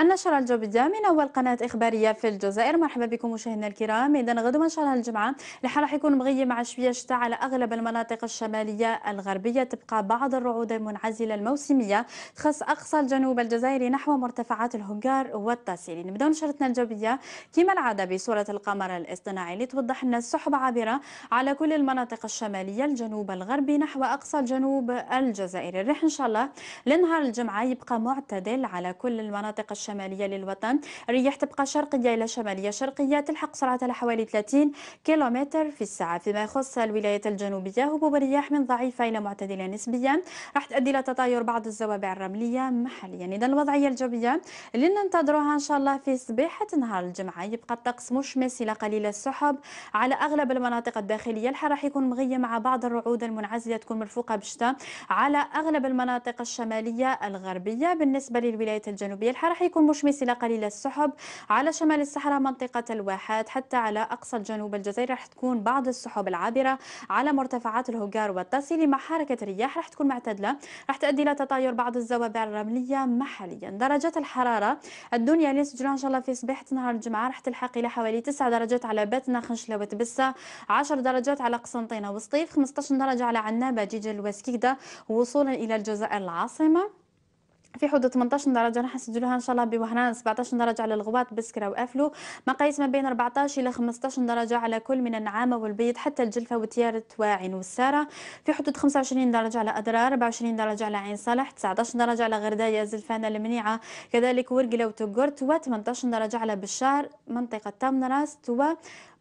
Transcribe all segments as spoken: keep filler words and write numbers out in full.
النشرة الجوب الثامنة والقناة إخبارية في الجزائر. مرحبا بكم مشاهدينا الكرام. إذا غدوة إن شاء الله الجمعة راح يكون مغيم مع شوية شتاء على أغلب المناطق الشمالية الغربية، تبقى بعض الرعود المنعزلة الموسمية تخص أقصى الجنوب الجزائري نحو مرتفعات الهنجار والتاسيلي. نبدأ نشرتنا الجوية كما العادة بصورة القمر الاصطناعي اللي توضح لنا السحب عابرة على كل المناطق الشمالية، الجنوب الغربي نحو أقصى الجنوب الجزائري. الريح إن شاء الله لنهار الجمعة يبقى معتدل على كل المناطق الشمالية الشمالية للوطن، الرياح تبقى شرقية إلى شمالية شرقية تلحق سرعتها حوالي ثلاثين كيلومتر في الساعة. فيما يخص الولايات الجنوبية هبوب الرياح من ضعيفة إلى معتدلة نسبيا، راح تؤدي إلى تطاير بعض الزوابع الرملية محليا. إذا الوضعية الجوية اللي ننتظروها إن شاء الله في صبيحة نهار الجمعة يبقى الطقس مشمس إلى قليل السحب على أغلب المناطق الداخلية، الحال راح يكون مغيم مع بعض الرعود المنعزلة تكون مرفوقة بشتاء على أغلب المناطق الشمالية الغربية. بالنسبة للولايات الجنوبية الحال راح يكون مشمس إلى قليل السحب على شمال الصحراء منطقة الواحات، حتى على أقصى الجنوب الجزائري راح تكون بعض السحب العابرة على مرتفعات الهجار والتاسيلي مع حركة رياح راح تكون معتدلة، راح تؤدي إلى تطاير بعض الزوابع الرملية محليا. درجات الحرارة الدنيا اللي نسجلوها إن شاء الله في صباحة نهار الجمعة راح تلحق إلى حوالي تسعة درجات على باتنا خنشلة وتبسة، عشر درجات على قسنطينة وسطيف، خمسطاش درجة على عنابة جيجل وسكيكدا، وصولا إلى الجزائر العاصمة. في حدود ثمنطاش درجه راح نسجلوها ان شاء الله بوهران، سبعطاش درجه على الغواط بسكره وافلو، مقاييس ما بين أربعطاش الى خمسطاش درجه على كل من النعامه والبيض حتى الجلفه وتيار تواعن والساره، في حدود خمسة وعشرين درجه على أدرار، أربعة وعشرين درجه على عين صالح، تسعطاش درجه على غردايه زلفانه المنيعه كذلك ورقله وتقرت، وثمنطاش درجه على بشار منطقه تامنراست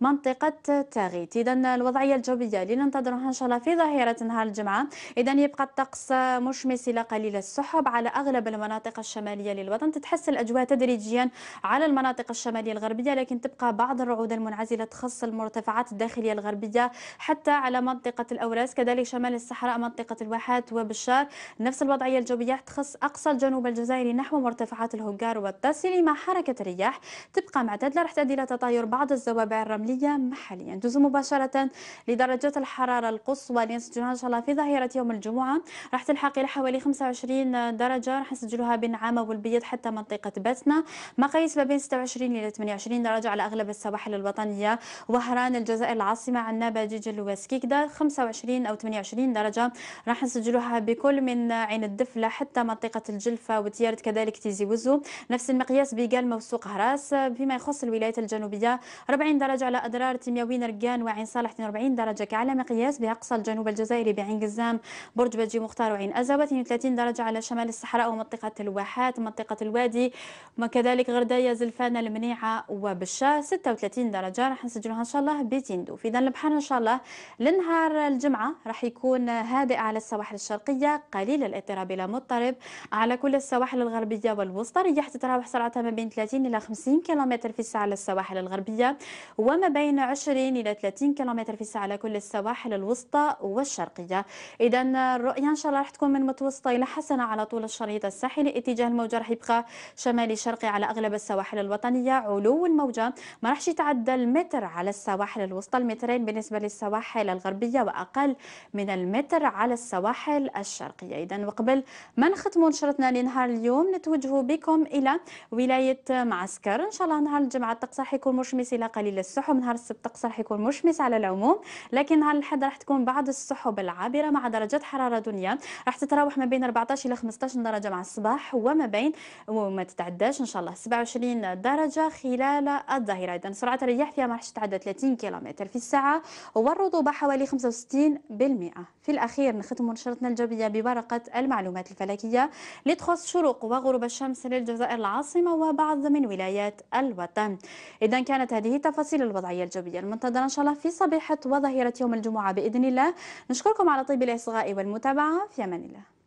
ومنطقه تاغيت. اذا الوضعيه الجويه اللي ننتظروها ان شاء الله في ظهيره نهار الجمعه، اذا يبقى الطقس مشمس الى قليل السحب على اغلب المناطق الشمالية للوطن، تتحسن الأجواء تدريجيا على المناطق الشمالية الغربية، لكن تبقى بعض الرعود المنعزلة تخص المرتفعات الداخلية الغربية حتى على منطقة الأوراس، كذلك شمال الصحراء منطقة الواحات وبشار. نفس الوضعية الجوية تخص أقصى الجنوب الجزائري نحو مرتفعات الهجار والتاسيلي مع حركة الرياح تبقى معتدلة، راح تؤدي إلى تطاير بعض الزوابع الرملية محليا. ندوز مباشرة لدرجات الحرارة القصوى اللي نسجلها إن شاء الله في ظهيرة يوم الجمعة، راح تلحق إلى حوالي خمسة وعشرين درجة نسجلوها بالنعامه والبيض حتى منطقه باتنا، مقاييس ما بين ستة وعشرين الى ثمانية وعشرين درجه على اغلب السواحل الوطنيه، وهران الجزائر العاصمه، عنابه جيجل وسكيكدا، خمسة وعشرين او ثمانية وعشرين درجه راح نسجلوها بكل من عين الدفله حتى منطقه الجلفه وتيارت كذلك تيزي وزو، نفس المقياس بقال وسوق هراس. فيما يخص الولايات الجنوبيه أربعين درجه على ادرار، تيماوين، رقان وعين صالح، اثنين وأربعين درجه كعلى مقياس باقصى الجنوب الجزائري بعين قزام، برج بجي مختار وعين ازا، اثنين وثلاثين درجه على شمال الصحراء منطقة الواحات، منطقة الوادي وكذلك غرداية زلفانة المنيعة وبشا، ستة وثلاثين درجة راح نسجلوها إن شاء الله بتندو. إذا البحر إن شاء الله لنهار الجمعة راح يكون هادئ على السواحل الشرقية، قليل الاضطراب إلى مضطرب على كل السواحل الغربية والوسطى، رياح تتراوح سرعتها ما بين ثلاثين إلى خمسين كيلومتر في الساعة على السواحل الغربية، وما بين عشرين إلى ثلاثين كيلومتر في الساعة على كل السواحل الوسطى والشرقية. إذا الرؤية إن شاء الله راح تكون من متوسطة إلى حسنة على طول الشريط الساحلي، اتجاه الموجة راح يبقى شمالي شرقي على اغلب السواحل الوطنية، علو الموجة ما راحش يتعدى المتر على السواحل الوسطى، المترين بالنسبة للسواحل الغربية واقل من المتر على السواحل الشرقية. اذا وقبل ما نختموا نشرتنا لنهار اليوم نتوجهوا بكم الى ولاية معسكر. ان شاء الله نهار الجمعة الطقس راح يكون مشمس الى قليل السحب، نهار السبت الطقس راح يكون مشمس على العموم، لكن نهار الاحد راح تكون بعض السحب العابرة مع درجات حرارة دنيا راح تتراوح ما بين أربعطاش الى خمسطاش درجة مع الصباح، وما بين وما تتعداش ان شاء الله سبعة وعشرين درجه خلال الظهيره. اذا سرعه الرياح فيها ما راحش تتعدى ثلاثين كيلومتر في الساعه، والرطوبه حوالي خمسة وستين بالمئة. في الاخير نختم نشرتنا الجويه بورقه المعلومات الفلكيه اللي تخص شروق وغروب الشمس للجزائر العاصمه وبعض من ولايات الوطن. اذا كانت هذه تفاصيل الوضعيه الجويه المنتظره ان شاء الله في صبيحه وظهيره يوم الجمعه باذن الله. نشكركم على طيب الاصغاء والمتابعه، في امان الله.